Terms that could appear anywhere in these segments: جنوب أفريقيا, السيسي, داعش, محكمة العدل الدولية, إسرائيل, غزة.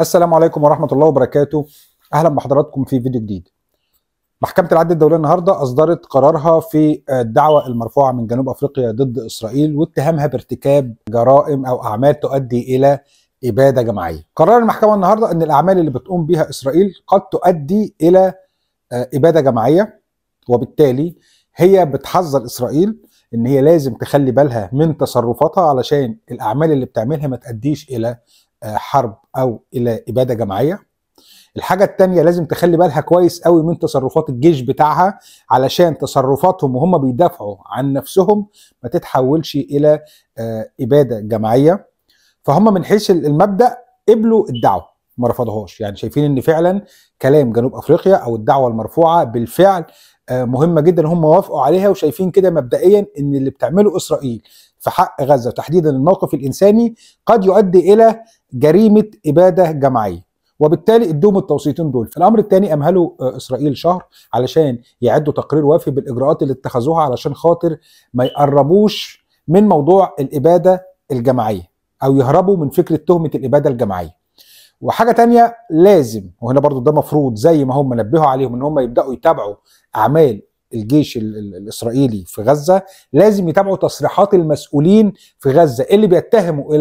السلام عليكم ورحمة الله وبركاته. أهلا بحضراتكم في فيديو جديد. محكمة العدل الدولية النهاردة أصدرت قرارها في الدعوة المرفوعة من جنوب أفريقيا ضد إسرائيل واتهامها بارتكاب جرائم أو أعمال تؤدي إلى إبادة جماعية. قرار المحكمة النهاردة أن الأعمال اللي بتقوم بها إسرائيل قد تؤدي إلى إبادة جماعية، وبالتالي هي بتحذر إسرائيل إن هي لازم تخلي بالها من تصرفاتها علشان الأعمال اللي بتعملها ما تؤديش إلى حرب او الى اباده جماعيه. الحاجه الثانيه لازم تخلي بالها كويس قوي من تصرفات الجيش بتاعها، علشان تصرفاتهم وهم بيدافعوا عن نفسهم ما تتحولش الى اباده جماعيه. فهم من حيث المبدا قبلوا الدعوه ما رفضوهاش، يعني شايفين ان فعلا كلام جنوب افريقيا او الدعوه المرفوعه بالفعل مهمه جدا، هم وافقوا عليها وشايفين كده مبدئيا ان اللي بتعمله اسرائيل في حق غزه وتحديدا الموقف الانساني قد يؤدي الى جريمه اباده جماعيه، وبالتالي ادوهم التوسيطين دول. في الامر الثاني امهلوا اسرائيل شهر علشان يعدوا تقرير وافي بالاجراءات اللي اتخذوها علشان خاطر ما يقربوش من موضوع الاباده الجماعيه او يهربوا من فكره تهمه الاباده الجماعيه. وحاجه تانية لازم، وهنا برضو ده مفروض زي ما هم نبهوا عليهم ان هم يبداوا يتابعوا اعمال الجيش الاسرائيلي في غزه، لازم يتابعوا تصريحات المسؤولين في غزه اللي بيتهموا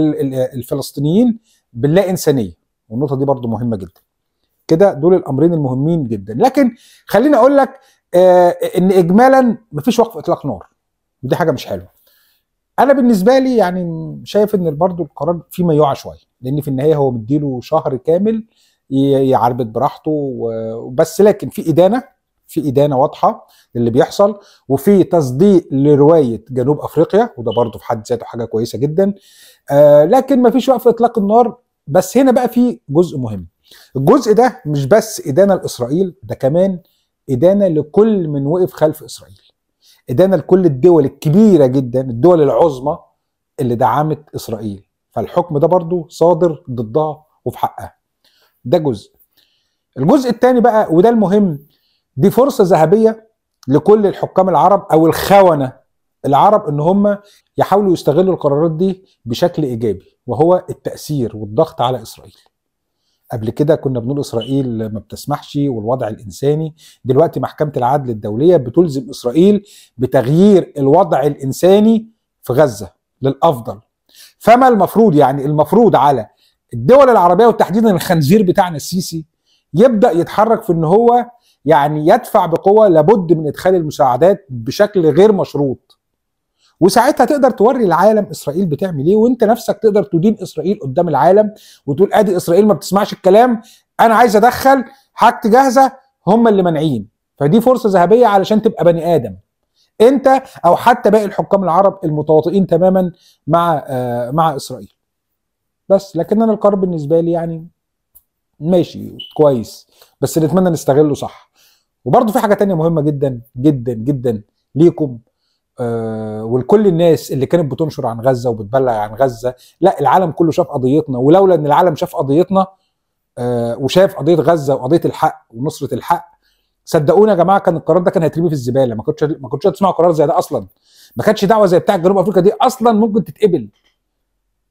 الفلسطينيين باللا انسانيه، والنقطه دي برضو مهمه جدا. كده دول الامرين المهمين جدا، لكن خليني اقول لك ان اجمالا مفيش وقف اطلاق نار، ودي حاجه مش حلوه. انا بالنسبه لي يعني شايف ان برضو القرار فيه ميوعه شويه، لان في النهايه هو مديله شهر كامل يعربد براحته وبس، لكن في ادانه واضحه للي بيحصل، وفي تصديق لروايه جنوب افريقيا، وده برضو في حد ذاته حاجه كويسه جدا. لكن مفيش وقف اطلاق النار. بس هنا بقى في جزء مهم، الجزء ده مش بس ادانه لاسرائيل، ده كمان ادانه لكل من وقف خلف اسرائيل، ادانا لكل الدول الكبيره جدا، الدول العظمى اللي دعمت اسرائيل. فالحكم ده برضو صادر ضدها وفي حقها. ده جزء. الجزء الثاني بقى وده المهم، دي فرصه ذهبيه لكل الحكام العرب او الخونه العرب ان هم يحاولوا يستغلوا القرارات دي بشكل ايجابي، وهو التاثير والضغط على اسرائيل. قبل كده كنا بنقول اسرائيل ما بتسمحش والوضع الانساني، دلوقتي محكمة العدل الدولية بتلزم اسرائيل بتغيير الوضع الانساني في غزة للافضل. فما المفروض، يعني المفروض على الدول العربية وتحديدا الخنزير بتاعنا السيسي يبدأ يتحرك في ان هو يعني يدفع بقوة، لابد من ادخال المساعدات بشكل غير مشروط، وساعتها تقدر توري العالم اسرائيل بتعمل ايه، وانت نفسك تقدر تدين اسرائيل قدام العالم وتقول ادي اسرائيل ما بتسمعش الكلام، انا عايز ادخل حاجتي جاهزه، هم اللي مانعين. فدي فرصه ذهبيه علشان تبقى بني ادم انت او حتى باقي الحكام العرب المتواطئين تماما مع اسرائيل. بس لكن انا القرار بالنسبه لي يعني ماشي كويس، بس نتمنى نستغله صح. وبرده في حاجه ثانيه مهمه جدا جدا جدا ليكم ولكل الناس اللي كانت بتنشر عن غزة وبتبلغ عن غزة، لا العالم كله شاف قضيتنا، ولولا ان العالم شاف قضيتنا وشاف قضية غزة وقضية الحق ونصرة الحق، صدقونا يا جماعة كان القرار ده كان هيترمي في الزبالة، ما كنتش هتسمعوا قرار زي ده اصلا، ما كانتش دعوة زي بتاع جنوب افريقيا دي اصلا ممكن تتقبل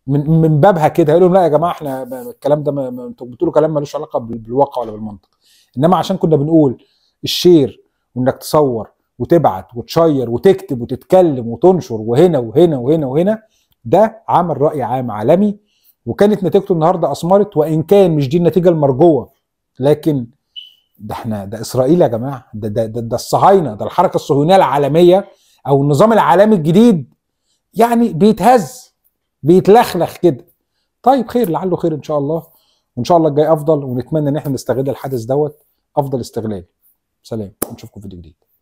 من بابها كده. قالوا لهم لا يا جماعة احنا الكلام ده انتوا بتقولوا كلام ملوش علاقة بالواقع ولا بالمنطق، انما عشان كنا بنقول الشير وانك تصور وتبعت وتشير وتكتب وتتكلم وتنشر وهنا وهنا وهنا وهنا، ده عمل رأي عام عالمي، وكانت نتيجته النهارده اثمرت، وان كان مش دي النتيجه المرجوه، لكن ده احنا ده اسرائيل يا جماعه، ده الصهاينه، ده الحركه الصهيونيه العالميه او النظام العالمي الجديد يعني بيتهز بيتلخلخ كده. طيب خير، لعله خير ان شاء الله، وان شاء الله الجاي افضل، ونتمنى ان احنا نستغل الحدث دوت افضل استغلال. سلام، نشوفكم في فيديو جديد.